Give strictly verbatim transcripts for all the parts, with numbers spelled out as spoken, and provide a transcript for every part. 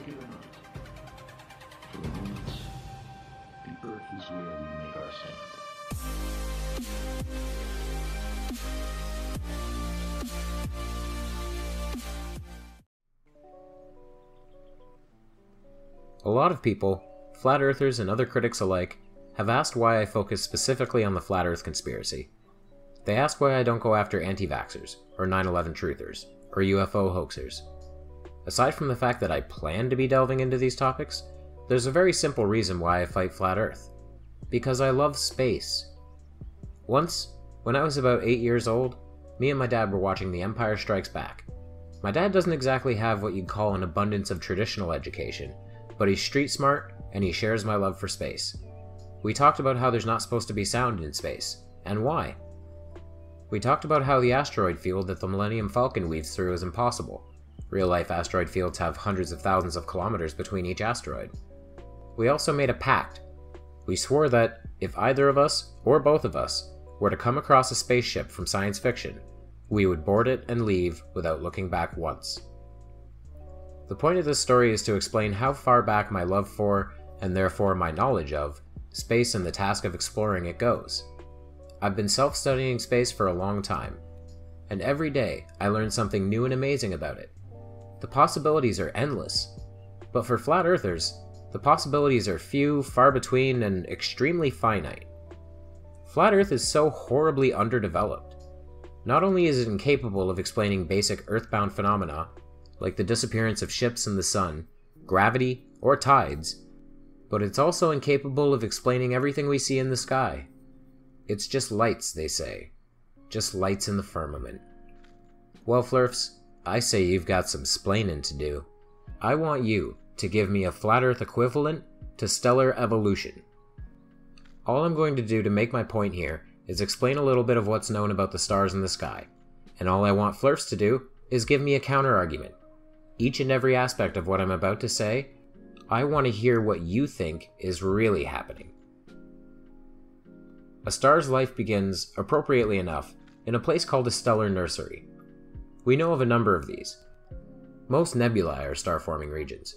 regular night. For the moments, the Earth is where we make our sound. A lot of people, flat earthers and other critics alike, have asked why I focus specifically on the flat Earth conspiracy. They ask why I don't go after anti-vaxxers, or nine eleven truthers, or U F O hoaxers. Aside from the fact that I plan to be delving into these topics, there's a very simple reason why I fight flat Earth. Because I love space. Once, when I was about eight years old, me and my dad were watching The Empire Strikes Back. My dad doesn't exactly have what you'd call an abundance of traditional education, but he's street smart and he shares my love for space. We talked about how there's not supposed to be sound in space, and why. We talked about how the asteroid field that the Millennium Falcon weaves through is impossible. Real-life asteroid fields have hundreds of thousands of kilometers between each asteroid. We also made a pact. We swore that, if either of us, or both of us, were to come across a spaceship from science fiction, we would board it and leave without looking back once. The point of this story is to explain how far back my love for, and therefore my knowledge of, space and the task of exploring it goes. I've been self-studying space for a long time, and every day I learn something new and amazing about it. The possibilities are endless, but for flat earthers, the possibilities are few, far between, and extremely finite. Flat Earth is so horribly underdeveloped. Not only is it incapable of explaining basic earthbound phenomena, like the disappearance of ships in the sun, gravity, or tides, but it's also incapable of explaining everything we see in the sky. It's just lights, they say. Just lights in the firmament. Well, Flurfs, I say you've got some splainin' to do. I want you to give me a flat Earth equivalent to stellar evolution. All I'm going to do to make my point here is explain a little bit of what's known about the stars in the sky, and all I want Flurfs to do is give me a counterargument. Each and every aspect of what I'm about to say, I want to hear what you think is really happening. A star's life begins, appropriately enough, in a place called a stellar nursery. We know of a number of these. Most nebulae are star-forming regions.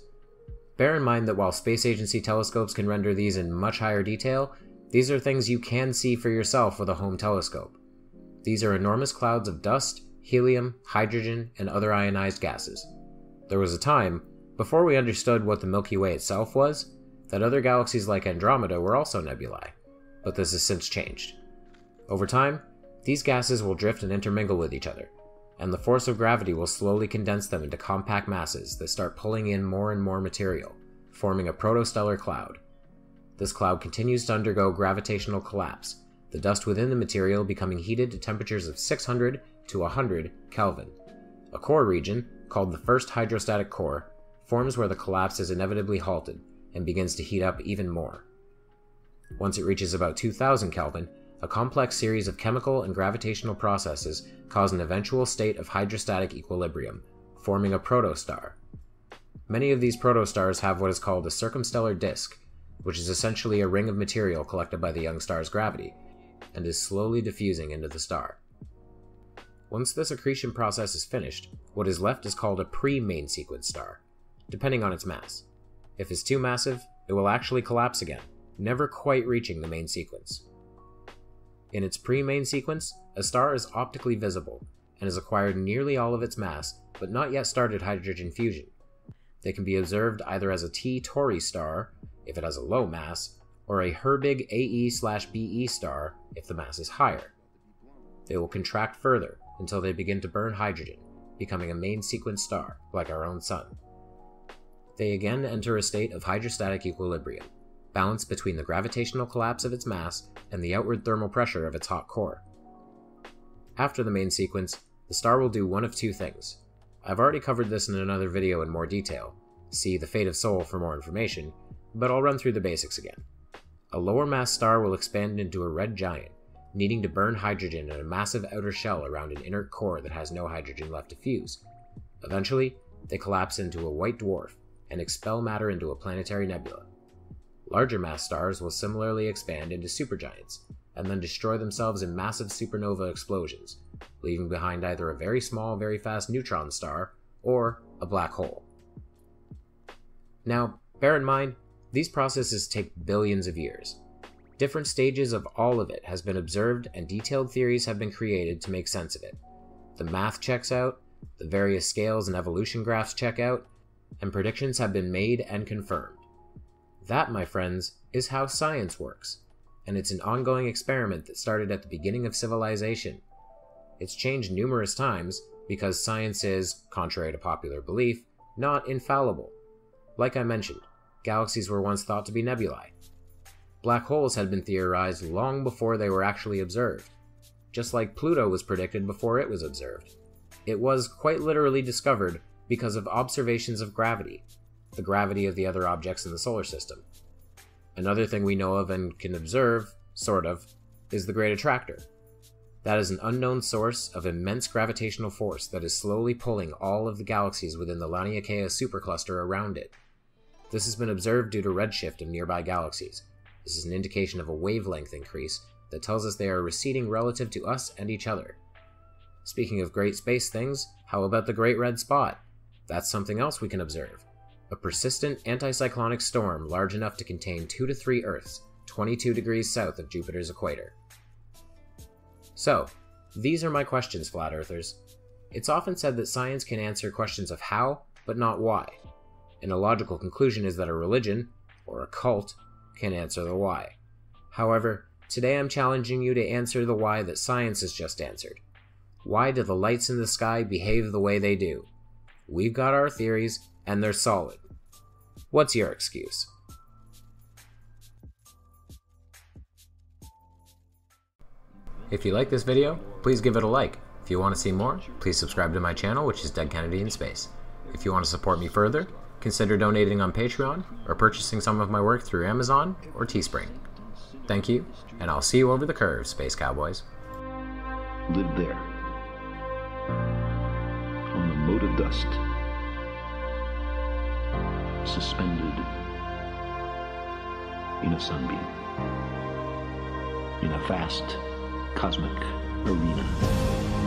Bear in mind that while space agency telescopes can render these in much higher detail, these are things you can see for yourself with a home telescope. These are enormous clouds of dust, helium, hydrogen, and other ionized gases. There was a time, before we understood what the Milky Way itself was, that other galaxies like Andromeda were also nebulae. But this has since changed. Over time, these gases will drift and intermingle with each other, and the force of gravity will slowly condense them into compact masses that start pulling in more and more material, forming a protostellar cloud. This cloud continues to undergo gravitational collapse, the dust within the material becoming heated to temperatures of six hundred to one hundred Kelvin. A core region, called the first hydrostatic core, forms where the collapse is inevitably halted and begins to heat up even more. Once it reaches about two thousand Kelvin, a complex series of chemical and gravitational processes cause an eventual state of hydrostatic equilibrium, forming a protostar. Many of these protostars have what is called a circumstellar disk, which is essentially a ring of material collected by the young star's gravity, and is slowly diffusing into the star. Once this accretion process is finished, what is left is called a pre-main sequence star, depending on its mass. If it's too massive, it will actually collapse again, never quite reaching the main sequence. In its pre-main sequence, a star is optically visible, and has acquired nearly all of its mass, but not yet started hydrogen fusion. They can be observed either as a T Tauri star, if it has a low mass, or a Herbig A E slash B E star, if the mass is higher. They will contract further, until they begin to burn hydrogen, becoming a main sequence star, like our own sun. They again enter a state of hydrostatic equilibrium, balanced between the gravitational collapse of its mass and the outward thermal pressure of its hot core. After the main sequence, the star will do one of two things. I've already covered this in another video in more detail, see The Fate of Sol for more information, but I'll run through the basics again. A lower mass star will expand into a red giant, needing to burn hydrogen in a massive outer shell around an inert core that has no hydrogen left to fuse. Eventually, they collapse into a white dwarf and expel matter into a planetary nebula. Larger mass stars will similarly expand into supergiants, and then destroy themselves in massive supernova explosions, leaving behind either a very small, very fast neutron star, or a black hole. Now, bear in mind, these processes take billions of years. Different stages of all of it has been observed and detailed theories have been created to make sense of it. The math checks out, the various scales and evolution graphs check out, and predictions have been made and confirmed. That, my friends, is how science works, and it's an ongoing experiment that started at the beginning of civilization. It's changed numerous times because science is, contrary to popular belief, not infallible. Like I mentioned, galaxies were once thought to be nebulae. Black holes had been theorized long before they were actually observed, just like Pluto was predicted before it was observed. It was quite literally discovered because of observations of gravity, the gravity of the other objects in the solar system. Another thing we know of and can observe, sort of, is the Great Attractor. That is an unknown source of immense gravitational force that is slowly pulling all of the galaxies within the Laniakea supercluster around it. This has been observed due to redshift of nearby galaxies. This is an indication of a wavelength increase that tells us they are receding relative to us and each other. Speaking of great space things, how about the Great Red Spot? That's something else we can observe. A persistent anticyclonic storm large enough to contain two to three Earths, twenty-two degrees south of Jupiter's equator. So, these are my questions, Flat Earthers. It's often said that science can answer questions of how, but not why. And a logical conclusion is that a religion, or a cult, can answer the why. However, today I'm challenging you to answer the why that science has just answered. Why do the lights in the sky behave the way they do? We've got our theories, and they're solid. What's your excuse? If you like this video, please give it a like. If you want to see more, please subscribe to my channel, which is Dead Kennedy in Space. If you want to support me further, consider donating on Patreon or purchasing some of my work through Amazon or Teespring. Thank you, and I'll see you over the curve, Space Cowboys. Live there, on the mote of dust, suspended in a sunbeam, in a vast cosmic arena.